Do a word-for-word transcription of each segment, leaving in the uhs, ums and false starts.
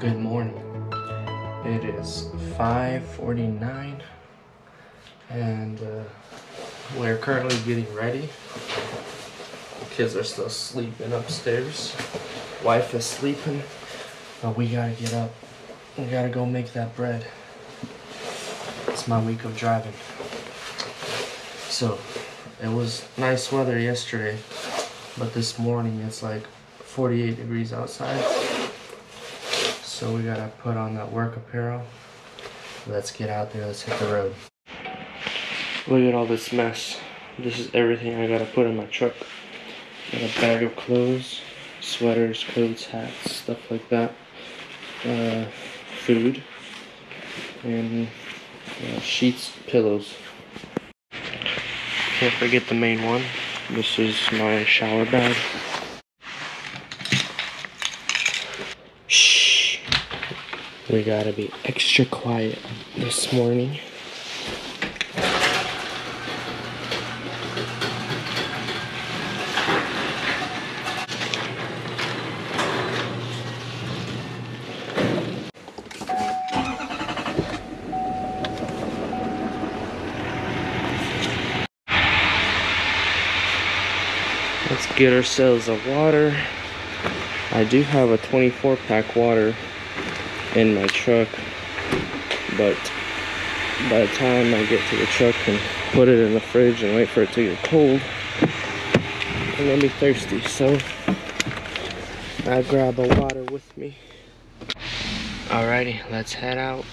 Good morning. It is five forty-nine and uh, we're currently getting ready. The kids are still sleeping upstairs. Wife is sleeping, but we gotta get up. We gotta go make that bread. It's my week of driving. So it was nice weather yesterday, but this morning it's like forty-eight degrees outside. So we gotta put on that work apparel. Let's get out there, let's hit the road. Look at all this mess. This is everything I gotta put in my truck. Got a bag of clothes, sweaters, coats, hats, stuff like that. Uh, food, and uh, sheets, pillows. Can't forget the main one. This is my shower bag. We gotta be extra quiet this morning. Let's get ourselves a water. I do have a twenty-four pack water in my truck, but by the time I get to the truck and put it in the fridge and wait for it to get cold, I'm gonna be thirsty, so I grab a water with me. Alrighty, let's head out.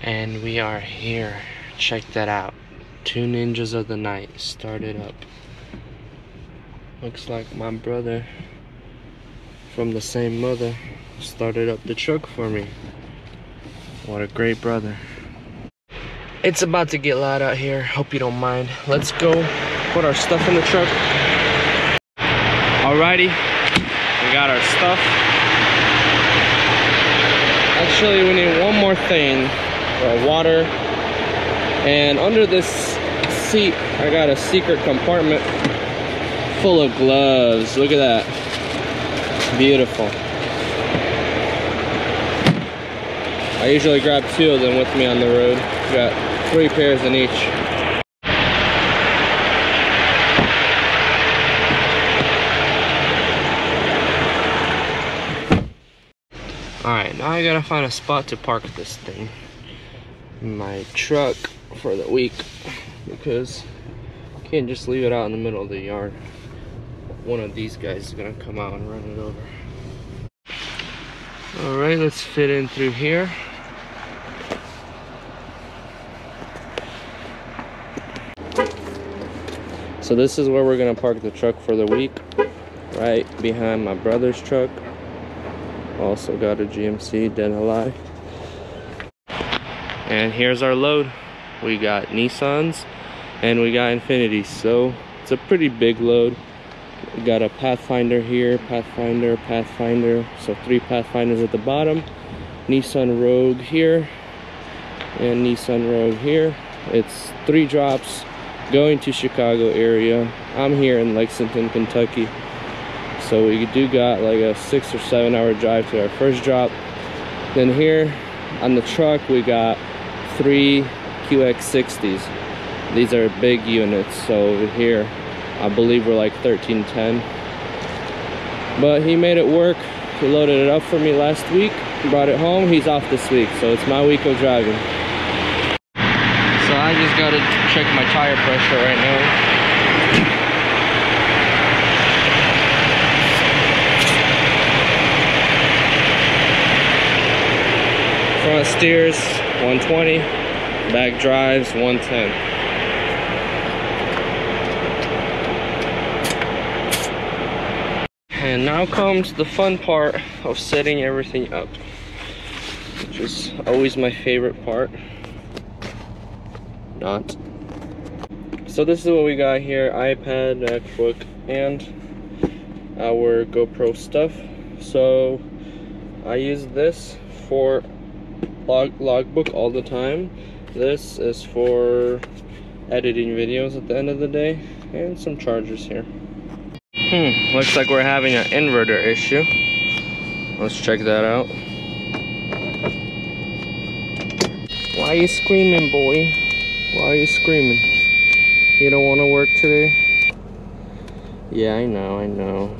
And we are here. Check that out. Two Ninjas of the Night started up. Looks like my brother from the same mother started up the truck for me. What a great brother. It's about to get loud out here. Hope you don't mind. Let's go put our stuff in the truck. Alrighty, we got our stuff. Actually, we need one more thing. Our water. And under this seat, I got a secret compartment full of gloves. Look at that. Beautiful. I usually grab two of them with me on the road. Got three pairs in each. Alright, now I gotta find a spot to park this thing. My truck for the week, because I can't just leave it out in the middle of the yard. One of these guys is gonna come out and run it over. All right, let's fit in through here. So this is where we're gonna park the truck for the week, right behind my brother's truck. Also got a G M C Denali. And here's our load. We got Nissans and we got Infinities, so it's a pretty big load. We got a Pathfinder here, Pathfinder, Pathfinder, so three Pathfinders at the bottom. Nissan Rogue here and Nissan Rogue here. It's three drops going to Chicago area. I'm here in Lexington, Kentucky. So we do got like a six or seven hour drive to our first drop. Then here on the truck we got three Q X sixties. These are big units, so here I believe we're like thirteen ten, but he made it work. He loaded it up for me last week, brought it home. He's off this week, so it's my week of driving. So I just gotta check my tire pressure right now. Front steers one twenty, back drives one ten. And now comes the fun part of setting everything up, which is always my favorite part. Not. So this is what we got here: iPad, MacBook, and our GoPro stuff. So I use this for log logbook all the time, This is for editing videos at the end of the day, and some chargers here. Hmm, looks like we're having an inverter issue. Let's check that out. Why are you screaming, boy? Why are you screaming? You don't want to work today? Yeah, I know, I know.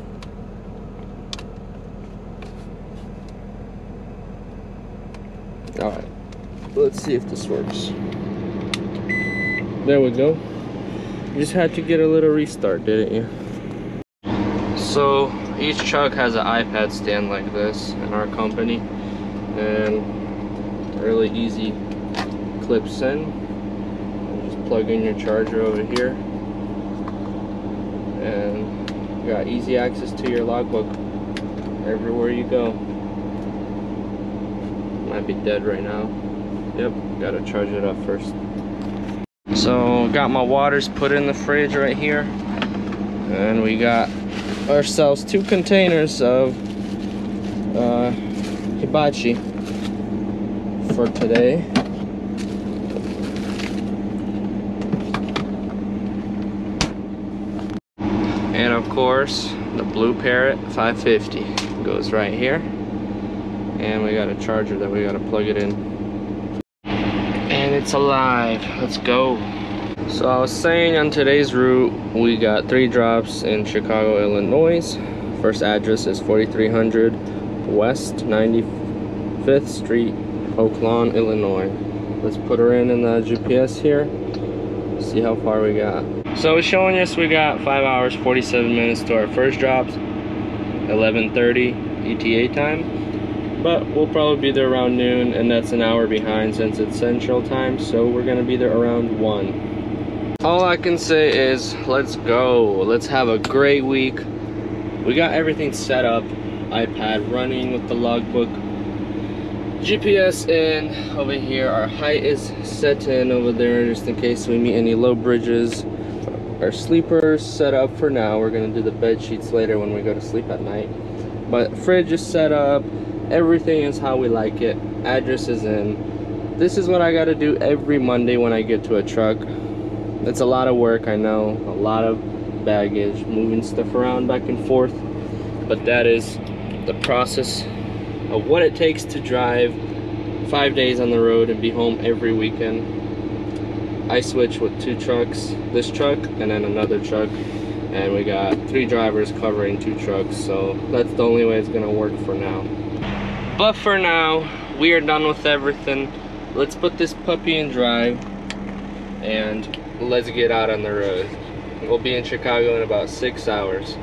Alright, let's see if this works. There we go. You just had to get a little restart, didn't you? So, each truck has an iPad stand like this in our company. And really easy clips in. You just plug in your charger over here. And you got easy access to your logbook everywhere you go. Might be dead right now. Yep, gotta charge it up first. So, got my waters put in the fridge right here. And we got ourselves two containers of uh, hibachi for today. And of course, the Blue Parrot five fifty goes right here. And we got a charger that we gotta plug it in. And it's alive, let's go. So I was saying on today's route, we got three drops in Chicago, Illinois. First address is forty-three hundred West ninety-fifth Street, Oak Lawn, Illinois. Let's put her in in the G P S here, see how far we got. So it's showing us we got five hours, forty-seven minutes to our first drops, eleven thirty E T A time. But we'll probably be there around noon, and that's an hour behind since it's central time, so we're gonna be there around one. All I can say is, let's go. Let's have a great week. We got everything set up, iPad running with the logbook, G P S in. Over here, our height is set in over there just in case we meet any low bridges. Our sleepers set up for now. We're gonna do the bed sheets later when we go to sleep at night. But fridge is set up. Everything is how we like it. Address is in. This is what I gotta do every Monday when I get to a truck. It's a lot of work, I know. A lot of baggage, moving stuff around back and forth. But that is the process of what it takes to drive five days on the road and be home every weekend. I switch with two trucks. This truck and then another truck. And we got three drivers covering two trucks. So that's the only way it's gonna work for now. But for now, we are done with everything. Let's put this puppy in drive and let's get out on the road. We'll be in Chicago in about six hours.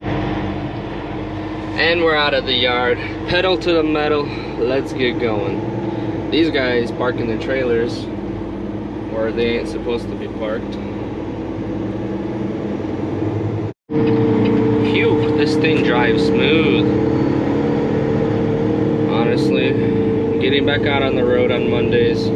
And we're out of the yard. Pedal to the metal. Let's get going. These guys parking their trailers where they ain't supposed to be parked. Phew, this thing drives smooth. Honestly, getting back out on the road on Mondays,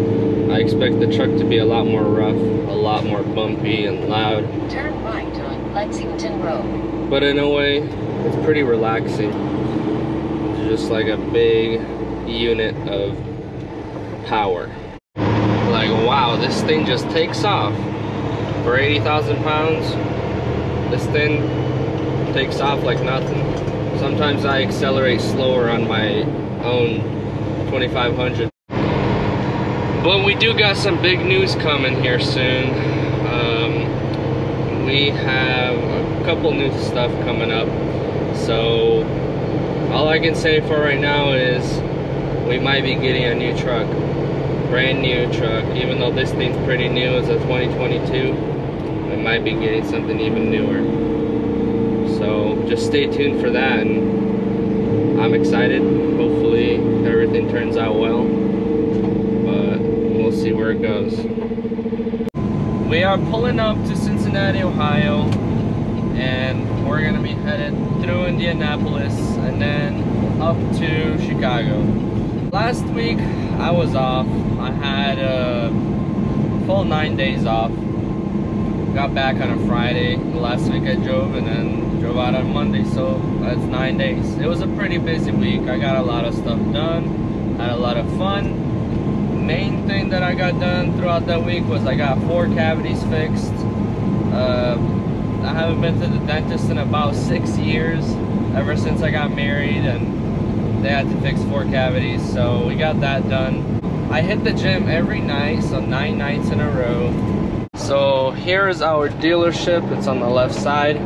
I expect the truck to be a lot more rough, a lot more bumpy and loud. Turn right on Lexington Road. But in a way, it's pretty relaxing. It's just like a big unit of power. Like, wow, this thing just takes off. For eighty thousand pounds, this thing takes off like nothing. Sometimes I accelerate slower on my own twenty-five hundred, but we do got some big news coming here soon. Um, we have a couple new stuff coming up, so all I can say for right now is we might be getting a new truck, brand new truck. Even though this thing's pretty new, it's a twenty twenty-two, we might be getting something even newer, so just stay tuned for that. And I'm excited. Hopefully everything turns out well, but we'll see where it goes. We are pulling up to Cincinnati, Ohio, and we're gonna be headed through Indianapolis and then up to Chicago. Last week I was off. I had a full nine days off. Got back on a Friday. Last week I drove and then drove out on Monday, so that's nine days. It was a pretty busy week. I got a lot of stuff done, had a lot of fun, main thing that I got done throughout that week was I got four cavities fixed. Uh, I haven't been to the dentist in about six years, ever since I got married, and they had to fix four cavities, so we got that done. I hit the gym every night, so nine nights in a row. So here is our dealership. It's on the left side.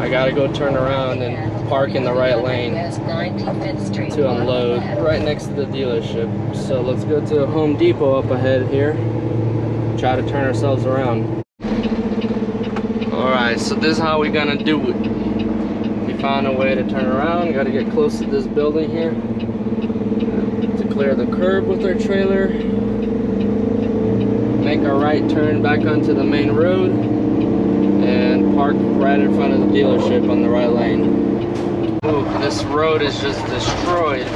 I gotta go turn around and park in the right lane to unload right next to the dealership. So let's go to Home Depot up ahead here, try to turn ourselves around. Alright, so this is how we're gonna do it. We found a way to turn around. Gotta get close to this building here to clear the curb with our trailer, make a right turn back onto the main road, and park right in front of the dealership on the right lane. Ooh, this road is just destroyed.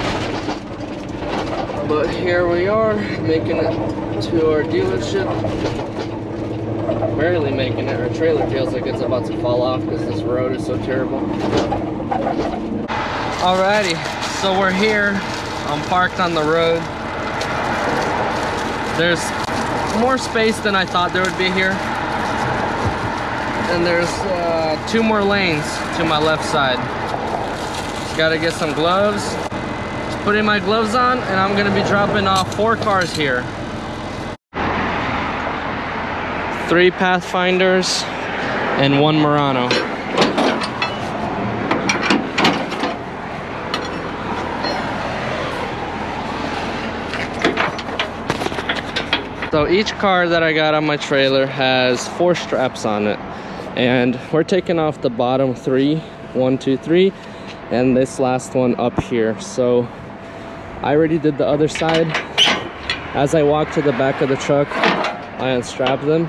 But here we are, making it to our dealership. Barely making it. Our trailer feels like it's about to fall off because this road is so terrible. Alrighty, so we're here. I'm parked on the road. There's more space than I thought there would be here. And there's uh, two more lanes to my left side. Just gotta get some gloves. Putting my gloves on, and I'm gonna be dropping off four cars here. Three Pathfinders and one Murano. So each car that I got on my trailer has four straps on it. And we're taking off the bottom three, one, two, three, and this last one up here. So I already did the other side. As I walk to the back of the truck, I unstrap them,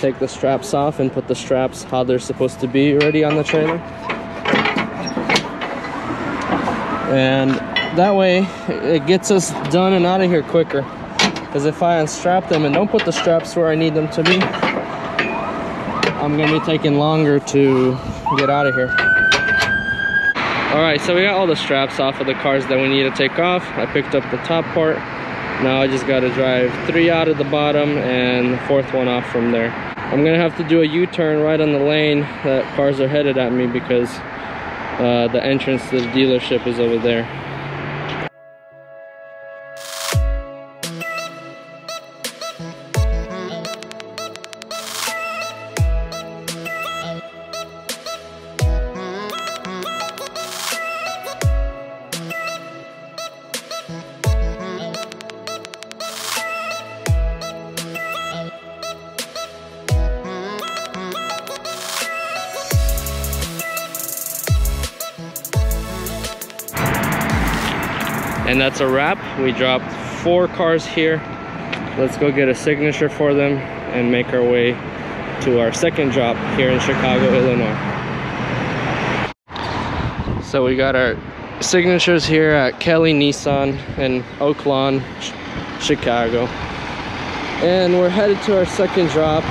take the straps off, and put the straps how they're supposed to be already on the trailer. And that way, it gets us done and out of here quicker. Because if I unstrap them and don't put the straps where I need them to be, I'm gonna be taking longer to get out of here. All right, so we got all the straps off of the cars that we need to take off. I picked up the top part. Now I just gotta drive three out of the bottom and the fourth one off from there. I'm gonna have to do a U-turn right on the lane that cars are headed at me because uh, the entrance to the dealership is over there. And that's a wrap. We dropped four cars here. Let's go get a signature for them and make our way to our second drop here in Chicago, Illinois. So we got our signatures here at Kelly Nissan in Oak Lawn, Chicago. And we're headed to our second drop.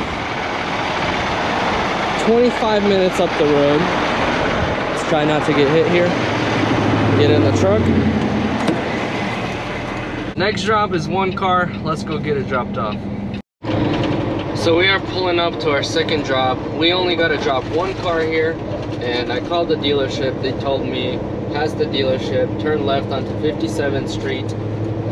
twenty-five minutes up the road. Let's try not to get hit here. Get in the truck. Next drop is one car. Let's go get it dropped off. So we are pulling up to our second drop. We only got to drop one car here, and I called the dealership. They told me pass the dealership, turn left onto fifty-seventh street,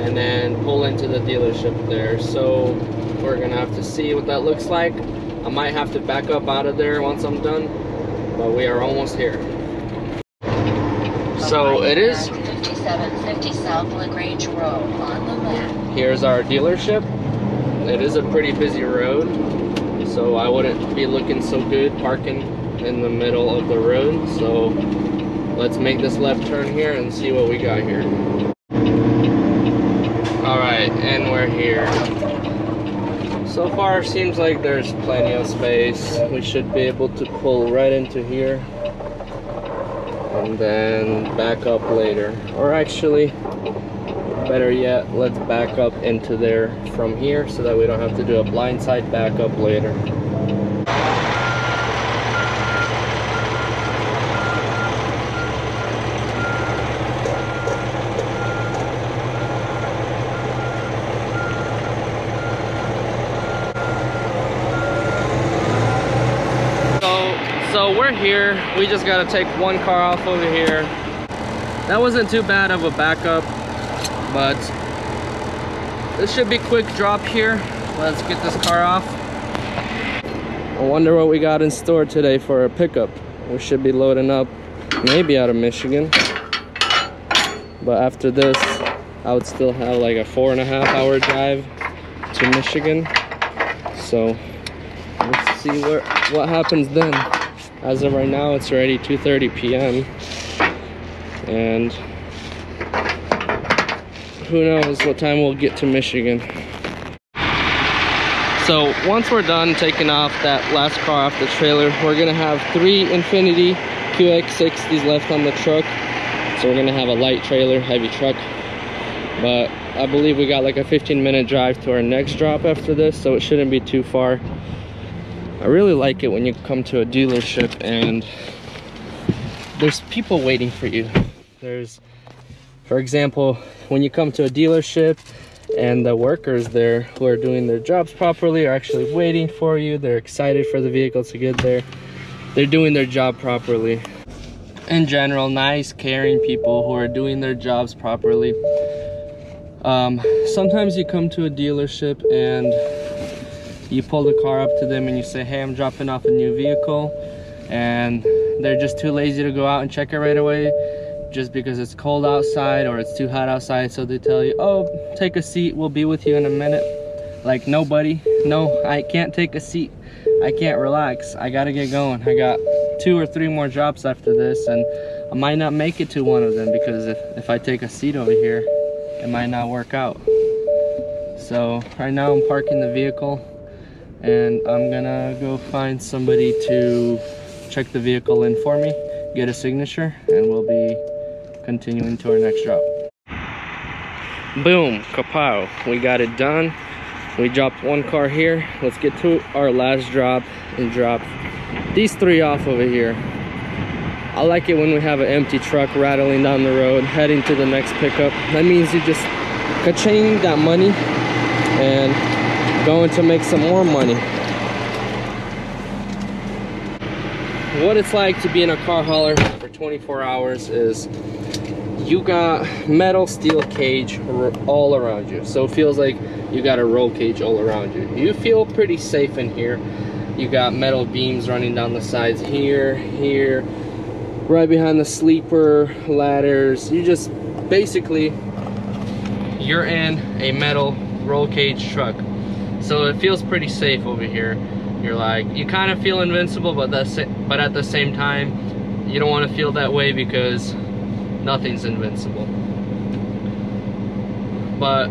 and then pull into the dealership there. So we're gonna have to see what that looks like. I might have to back up out of there once I'm done, but we are almost here. So it is fifty-seven fifty South LaGrange Road on the left. Here's our dealership. It is a pretty busy road, so I wouldn't be looking so good parking in the middle of the road. So let's make this left turn here and see what we got here. Alright, and we're here. So far seems like there's plenty of space. We should be able to pull right into here and then back up later. Or actually, better yet, let's back up into there from here so that we don't have to do a blindside backup later. we're here. We just gotta take one car off over here. That wasn't too bad of a backup, but this should be quick drop here. Let's get this car off. I wonder what we got in store today for our pickup. We should be loading up, maybe out of Michigan. But after this, I would still have like a four and a half hour drive to Michigan. So let's see what what happens then. As of right now, it's already two thirty p m and who knows what time we'll get to Michigan. So once we're done taking off that last car off the trailer, we're gonna have three Infiniti Q X sixties left on the truck. So we're gonna have a light trailer, heavy truck. But I believe we got like a fifteen minute drive to our next drop after this, so it shouldn't be too far. I really like it when you come to a dealership and there's people waiting for you. There's, for example, when you come to a dealership and the workers there who are doing their jobs properly are actually waiting for you. They're excited for the vehicle to get there. They're doing their job properly. In general, nice, caring people who are doing their jobs properly. Um, sometimes you come to a dealership and you pull the car up to them and you say, hey, I'm dropping off a new vehicle, and they're just too lazy to go out and check it right away just because it's cold outside or it's too hot outside. So they tell you, oh, take a seat, we'll be with you in a minute. Like, no buddy, no, I can't take a seat, I can't relax, I gotta get going. I got two or three more drops after this and I might not make it to one of them because if, if I take a seat over here, it might not work out. So right now I'm parking the vehicle and I'm gonna go find somebody to check the vehicle in for me, get a signature, and we'll be continuing to our next drop. Boom, kapow, we got it done. We dropped one car here. Let's get to our last drop and drop these three off over here. I like it when we have an empty truck rattling down the road, heading to the next pickup. That means you just ka-ching that money and going to make some more money. What it's like to be in a car hauler for twenty-four hours is you got metal steel cage all around you, so it feels like you got a roll cage all around you. You feel pretty safe in here. You got metal beams running down the sides here, here, right behind the sleeper, ladders. You just basically, you're in a metal roll cage truck. So it feels pretty safe over here. You're like, you kind of feel invincible, but that's it. But at the same time, you don't want to feel that way because nothing's invincible. But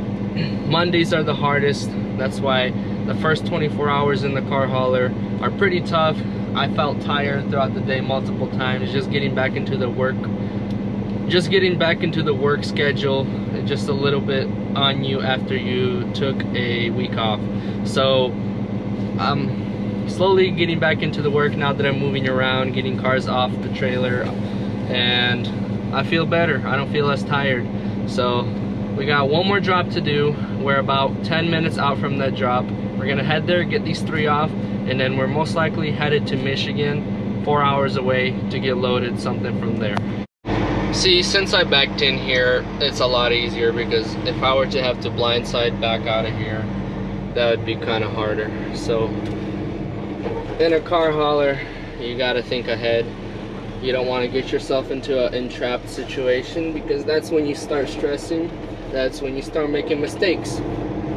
Mondays are the hardest. That's why the first twenty-four hours in the car hauler are pretty tough. I felt tired throughout the day multiple times, just getting back into the work, just getting back into the work schedule, just a little bit on you after you took a week off. So I'm slowly getting back into the work now that I'm moving around, getting cars off the trailer, and I feel better. I don't feel as tired. So we got one more drop to do. We're about ten minutes out from that drop. We're gonna head there, get these three off, and then we're most likely headed to Michigan, four hours away, to get loaded something from there. See, since I backed in here, it's a lot easier, because if I were to have to blindside back out of here, that would be kind of harder. So in a car hauler, you got to think ahead. You don't want to get yourself into an entrapped situation, because that's when you start stressing, that's when you start making mistakes.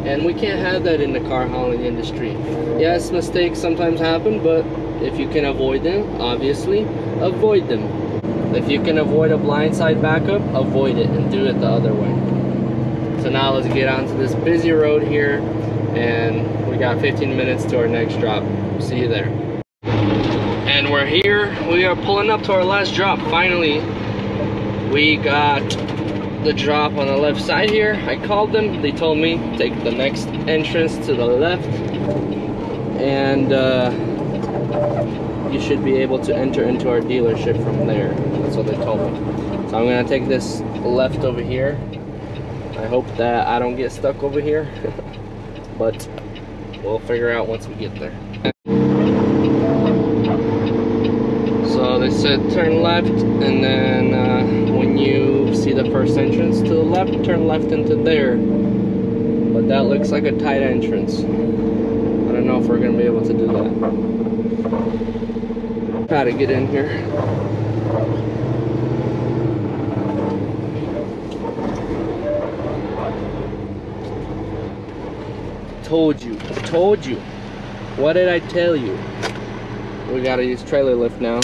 And we can't have that in the car hauling industry. Yes, mistakes sometimes happen, but if you can avoid them, obviously, avoid them. If you can avoid a blindside backup, avoid it and do it the other way. So now let's get onto this busy road here, and we got fifteen minutes to our next drop. See you there. And we're here, we are pulling up to our last drop. Finally, we got the drop on the left side here. I called them, they told me take the next entrance to the left and uh, you should be able to enter into our dealership from there. That's what they told me. So I'm gonna take this left over here. I hope that I don't get stuck over here but we'll figure out once we get there. So said turn left, and then uh, when you see the first entrance to the left, turn left into there. But that looks like a tight entrance. I don't know if we're gonna be able to do that. Try to get in here. Told you, told you. What did I tell you? We gotta use trailer lift now.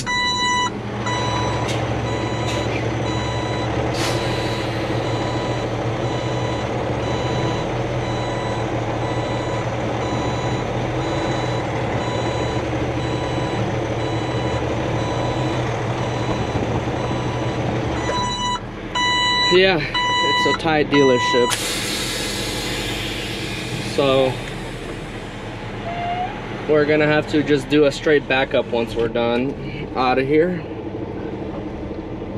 Yeah, it's a Thai dealership. So we're gonna have to just do a straight backup once we're done out of here.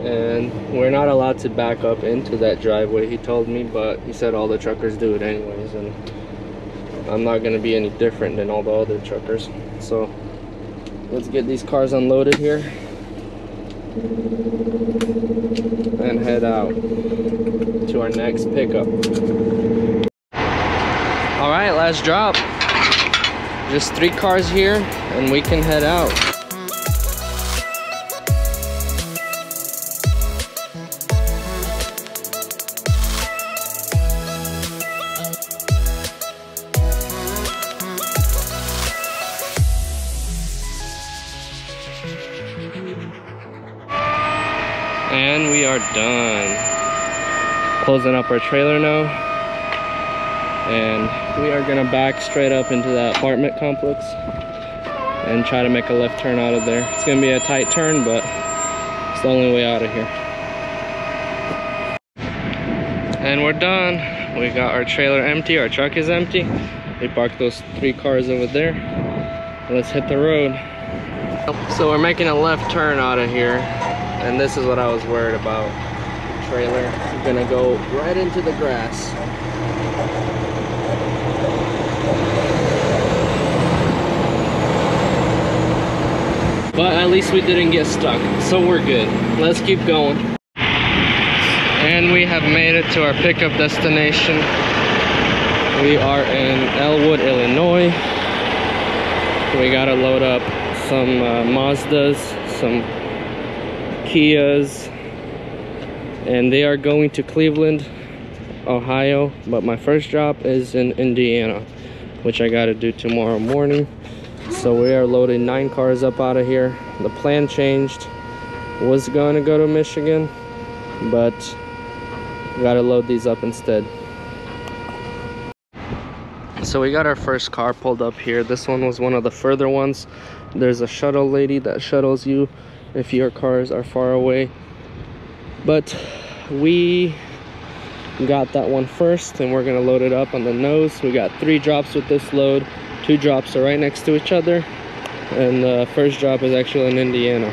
And we're not allowed to back up into that driveway, he told me, but he said all the truckers do it anyways, and I'm not gonna be any different than all the other truckers. So let's get these cars unloaded here and head out to our next pickup. All right, last drop. Just three cars here, and we can head out. And we are done. Closing up our trailer now. And we are gonna back straight up into that apartment complex and try to make a left turn out of there. It's gonna be a tight turn, but it's the only way out of here. And we're done. We got our trailer empty, our truck is empty. We parked those three cars over there. Let's hit the road. So we're making a left turn out of here, and this is what I was worried about. The trailer is gonna go right into the grass. But at least we didn't get stuck, so we're good. Let's keep going. And we have made it to our pickup destination. We are in Elwood, Illinois. We gotta load up some uh, Mazdas, some Kias, and they are going to Cleveland, Ohio. But my first drop is in Indiana, which I gotta do tomorrow morning. So we are loading nine cars up out of here. The plan changed. Was going to go to Michigan, but got to load these up instead. So we got our first car pulled up here. This one was one of the further ones. There's a shuttle lady that shuttles you if your cars are far away. But we got that one first, and we're going to load it up on the nose. We got three drops with this load. Two drops are right next to each other, and the first drop is actually in Indiana.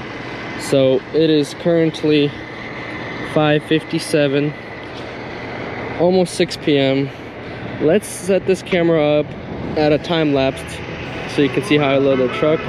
So it is currently five fifty-seven, almost six p m Let's set this camera up at a time lapse so you can see how I load the truck.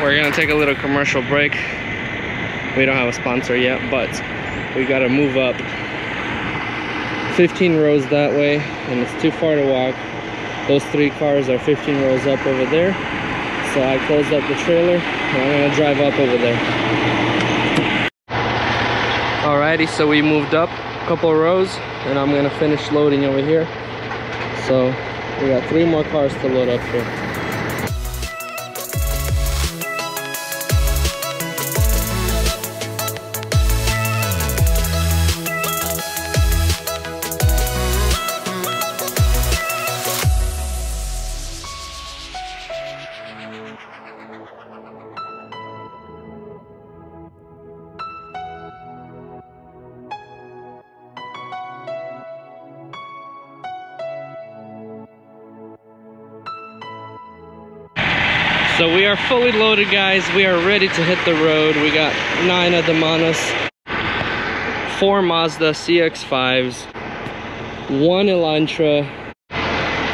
We're gonna take a little commercial break. We don't have a sponsor yet, but we gotta move up fifteen rows that way, and it's too far to walk. Those three cars are fifteen rows up over there. So I closed up the trailer and I'm gonna drive up over there. Alrighty, so we moved up a couple rows and I'm gonna finish loading over here. So we got three more cars to load up here. So we are fully loaded, guys. We are ready to hit the road. We got nine of the Manas, four Mazda C X fives, one Elantra,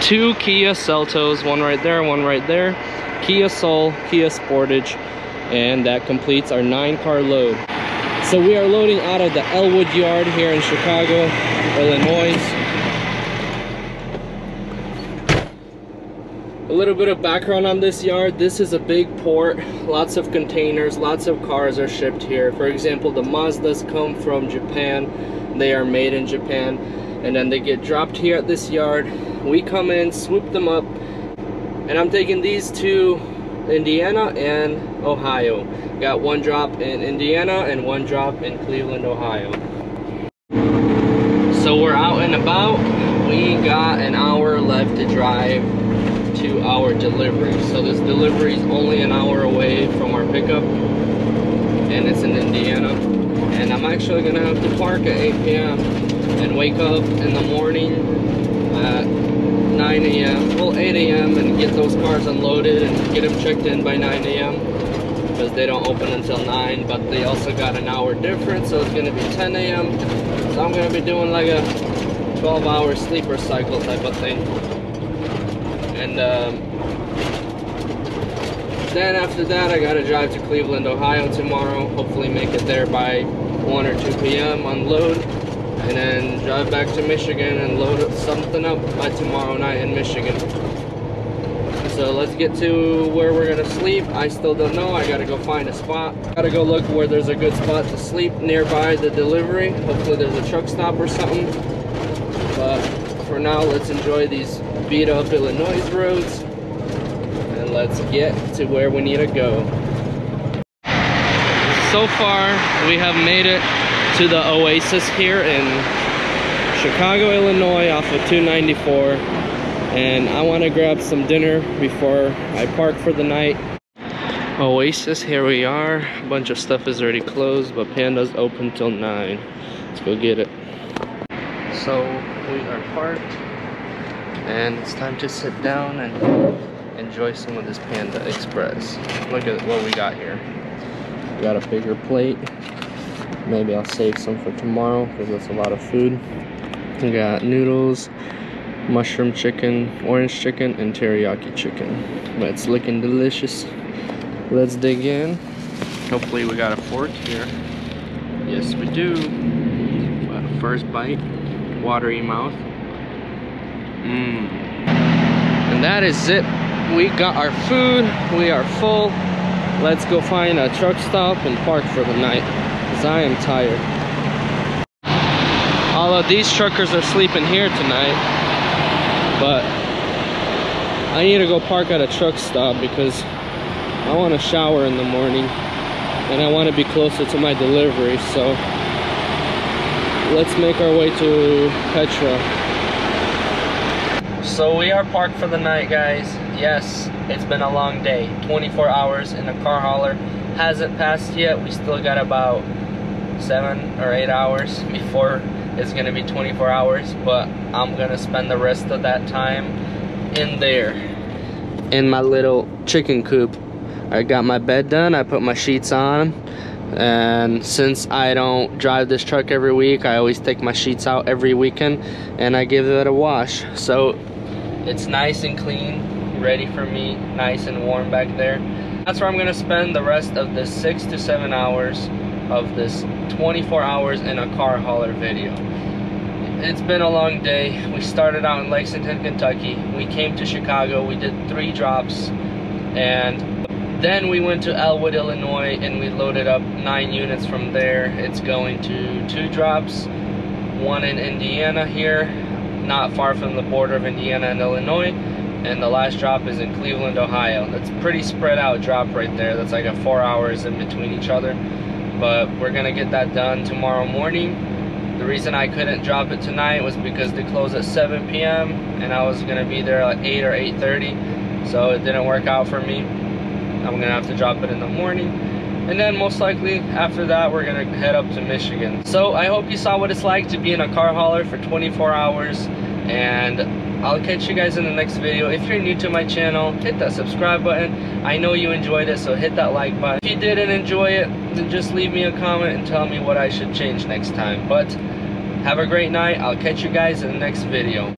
two Kia Seltos, one right there, one right there, Kia Soul, Kia Sportage, and that completes our nine car load. So we are loading out of the Elwood yard here in Chicago, Illinois. A little bit of background on this yard. This is a big port, lots of containers, lots of cars are shipped here. For example, the Mazdas come from Japan, they are made in Japan, and then they get dropped here at this yard. We come in, swoop them up, and I'm taking these to Indiana and Ohio. Got one drop in Indiana and one drop in Cleveland, Ohio. So we're out and about. We got an hour left to drive to our delivery. So this delivery is only an hour away from our pickup, and it's in Indiana. And I'm actually gonna have to park at eight P M and wake up in the morning at nine A M well, eight A M and get those cars unloaded and get them checked in by nine A M because they don't open until nine, but they also got an hour difference, so it's gonna be ten A M So I'm gonna be doing like a twelve hour sleeper cycle type of thing. And um, then after that, I gotta drive to Cleveland, Ohio tomorrow. Hopefully make it there by one or two P M unload, and then drive back to Michigan and load something up by tomorrow night in Michigan. So let's get to where we're gonna sleep. I still don't know. I gotta go find a spot. Gotta go look where there's a good spot to sleep nearby the delivery. Hopefully there's a truck stop or something. But for now, let's enjoy these beat up Illinois roads and let's get to where we need to go. So far, we have made it to the Oasis here in Chicago, Illinois off of two ninety-four, and I want to grab some dinner before I park for the night. Oasis, here we are. A bunch of stuff is already closed, but Panda's open till nine. Let's go get it. So we are parked and it's time to sit down and enjoy some of this Panda Express. Look at what we got here. We got a bigger plate. Maybe I'll save some for tomorrow because that's a lot of food. We got noodles, mushroom chicken, orange chicken, and teriyaki chicken. But it's looking delicious. Let's dig in. Hopefully we got a fork here. Yes, we do. Well, first bite. Watery mouth. Mmm. And that is it. We got our food. We are full. Let's go find a truck stop and park for the night because I am tired. All of these truckers are sleeping here tonight, but I need to go park at a truck stop because I want to shower in the morning and I want to be closer to my delivery. So let's make our way to Petro. So we are parked for the night, guys. Yes, it's been a long day. twenty-four hours in the car hauler. Hasn't passed yet. We still got about seven or eight hours before it's gonna be twenty-four hours, but I'm gonna spend the rest of that time in there. In my little chicken coop. I got my bed done, I put my sheets on. And since I don't drive this truck every week, I always take my sheets out every weekend and I give it a wash. So it's nice and clean, ready for me, nice and warm back there. That's where I'm gonna spend the rest of the six to seven hours of this twenty-four hours in a car hauler video. It's been a long day. We started out in Lexington, Kentucky. We came to Chicago. We did three drops, and then we went to Elwood, Illinois, and we loaded up nine units from there. It's going to two drops, one in Indiana here, not far from the border of Indiana and Illinois, and the last drop is in Cleveland, Ohio. That's a pretty spread out drop right there. That's like a four hours in between each other, but we're gonna get that done tomorrow morning. The reason I couldn't drop it tonight was because they closed at seven P M and I was gonna be there at eight or eight thirty, so it didn't work out for me. I'm gonna have to drop it in the morning, and then most likely after that we're gonna head up to Michigan. So I hope you saw what it's like to be in a car hauler for twenty-four hours, and I'll catch you guys in the next video. If you're new to my channel, hit that subscribe button. I know you enjoyed it, so hit that like button. If you didn't enjoy it, then just leave me a comment and tell me what I should change next time. But have a great night. I'll catch you guys in the next video.